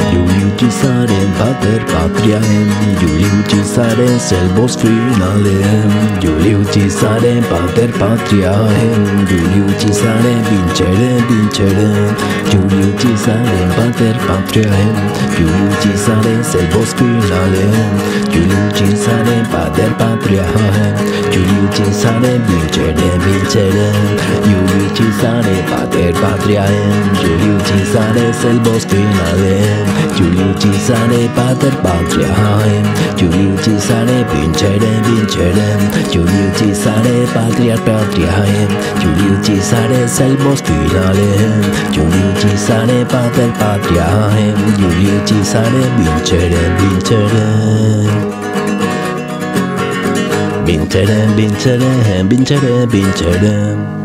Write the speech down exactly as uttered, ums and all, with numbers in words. Iulius Caesarem, Pater Patriaem, Iulius Caesarem, Selvos finalem, Iulius Caesarem, Pater Patriaem, Iulius Caesarem, vincerem, vincerem, Iulius Caesarem, Pater Patriaem, Iulius Caesarem, Selvos finalem, Iulius Caesarem, Pater Patriaem, Iulius Caesarem, vincerem, vincerem, Iulius Caesarem, Pater Patriaem, Iulius Caesarem, Selvos finalem, Iulius Caesare, Pater Patriae, Iulius Caesare, vincerem, vincerem, Iulius Caesare, Pater Patriae, Iulius Caesare, Selvos finalem, Iulius Caesare, Pater Patriae, Iulius Caesare, vincerem, vincerem. Vincerem, vincerem, vincerem, vincerem.